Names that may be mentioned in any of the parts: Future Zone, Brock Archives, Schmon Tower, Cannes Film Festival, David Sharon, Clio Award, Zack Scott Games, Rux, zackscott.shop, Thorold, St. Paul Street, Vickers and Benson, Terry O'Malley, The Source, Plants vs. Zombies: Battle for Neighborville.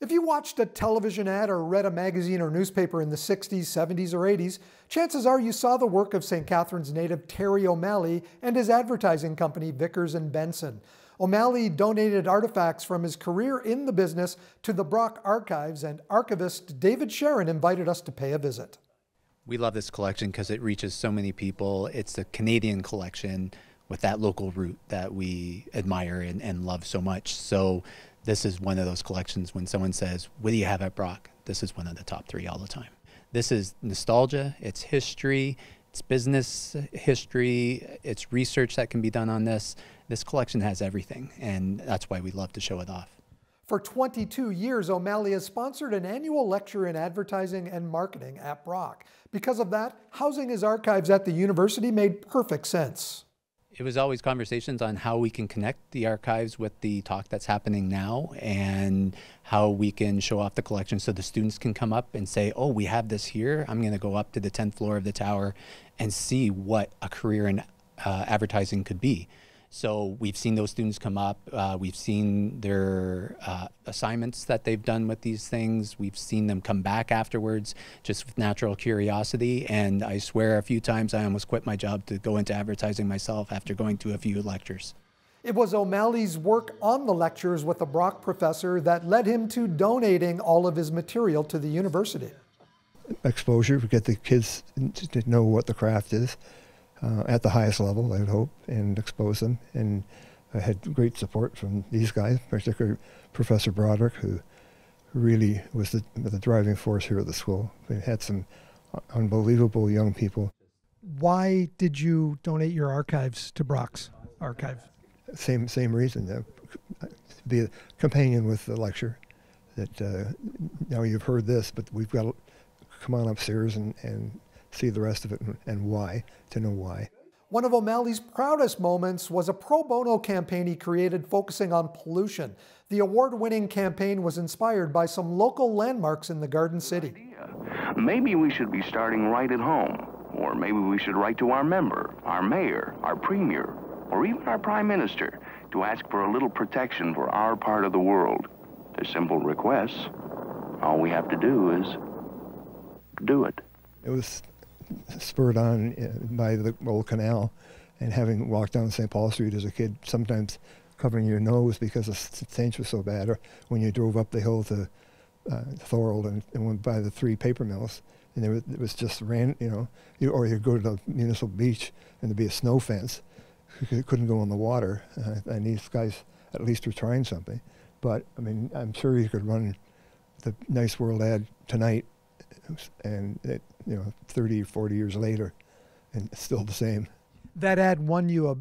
If you watched a television ad or read a magazine or newspaper in the 60s, 70s, or 80s, chances are you saw the work of St. Catharines native Terry O'Malley and his advertising company, Vickers and Benson. O'Malley donated artifacts from his career in the business to the Brock Archives, and archivist David Sharon invited us to pay a visit. We love this collection because it reaches so many people. It's a Canadian collection with that local root that we admire and love so much. So this is one of those collections when someone says, what do you have at Brock? This is one of the top three all the time. This is nostalgia, it's history, it's business history, it's research that can be done on this. This collection has everything, and that's why we love to show it off. For 22 years, O'Malley has sponsored an annual lecture in advertising and marketing at Brock. Because of that, housing his archives at the university made perfect sense. It was always conversations on how we can connect the archives with the talk that's happening now and how we can show off the collection so the students can come up and say, oh, we have this here. I'm going to go up to the 10th floor of the tower and see what a career in advertising could be. So we've seen those students come up. We've seen their assignments that they've done with these things. We've seen them come back afterwards just with natural curiosity. And I swear a few times I almost quit my job to go into advertising myself after going to a few lectures. It was O'Malley's work on the lectures with the Brock professor that led him to donating all of his material to the university. Exposure, get the kids to know what the craft is. At the highest level, I would hope, and expose them. And I had great support from these guys, particularly Professor Broderick, who really was the driving force here at the school. We had some unbelievable young people. Why did you donate your archives to Brock's archive? Same reason, to be a companion with the lecture. That now you've heard this, but we've got to come on upstairs and see the rest of it and why, to know why. One of O'Malley's proudest moments was a pro bono campaign he created focusing on pollution. The award-winning campaign was inspired by some local landmarks in the Garden City. Maybe we should be starting right at home, or maybe we should write to our member, our mayor, our premier, or even our prime minister to ask for a little protection for our part of the world. They're simple requests. All we have to do is do it. It was spurred on by the old canal, and having walked down St. Paul Street as a kid, sometimes covering your nose because the stench was so bad, or when you drove up the hill to Thorold and went by the three paper mills, and it was just ran, you know, or you go to the municipal beach and there'd be a snow fence, you couldn't go in the water, and these guys at least were trying something. But I mean, I'm sure you could run the Nice World ad tonight, and it, you know, 30 or 40 years later, and it's still the same. That ad won you a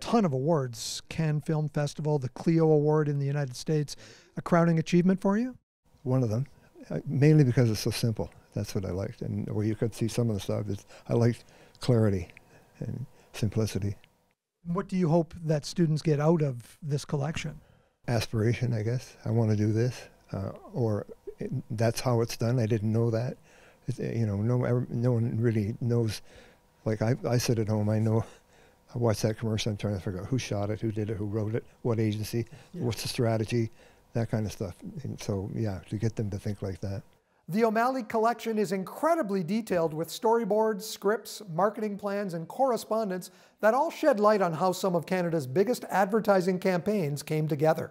ton of awards: Cannes Film Festival, the Clio Award in the United States. A crowning achievement for you? One of them, mainly because it's so simple. That's what I liked, and where you could see some of the stuff. I liked clarity and simplicity. What do you hope that students get out of this collection? Aspiration, I guess. I want to do this, or that's how it's done. I didn't know that. You know, no one really knows. Like I sit at home, I watch that commercial, I'm trying to figure out who shot it, who did it, who wrote it, what agency, yeah, what's the strategy, that kind of stuff. And so, yeah, to get them to think like that. The O'Malley collection is incredibly detailed, with storyboards, scripts, marketing plans, and correspondence that all shed light on how some of Canada's biggest advertising campaigns came together.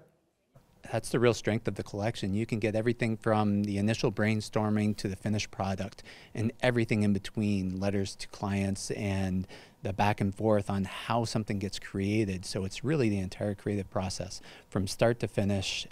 That's the real strength of the collection. You can get everything from the initial brainstorming to the finished product and everything in between, letters to clients and the back and forth on how something gets created. So it's really the entire creative process from start to finish,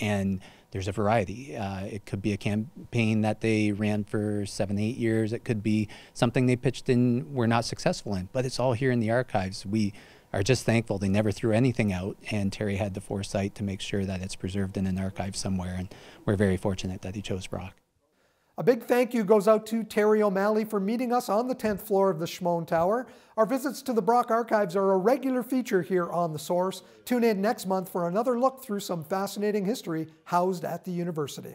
and there's a variety. It could be a campaign that they ran for 7, 8 years. It could be something they pitched in, were not successful in, but it's all here in the archives. We are just thankful they never threw anything out, and Terry had the foresight to make sure that it's preserved in an archive somewhere, and we're very fortunate that he chose Brock. A big thank you goes out to Terry O'Malley for meeting us on the 10th floor of the Schmon Tower. Our visits to the Brock Archives are a regular feature here on The Source. Tune in next month for another look through some fascinating history housed at the university.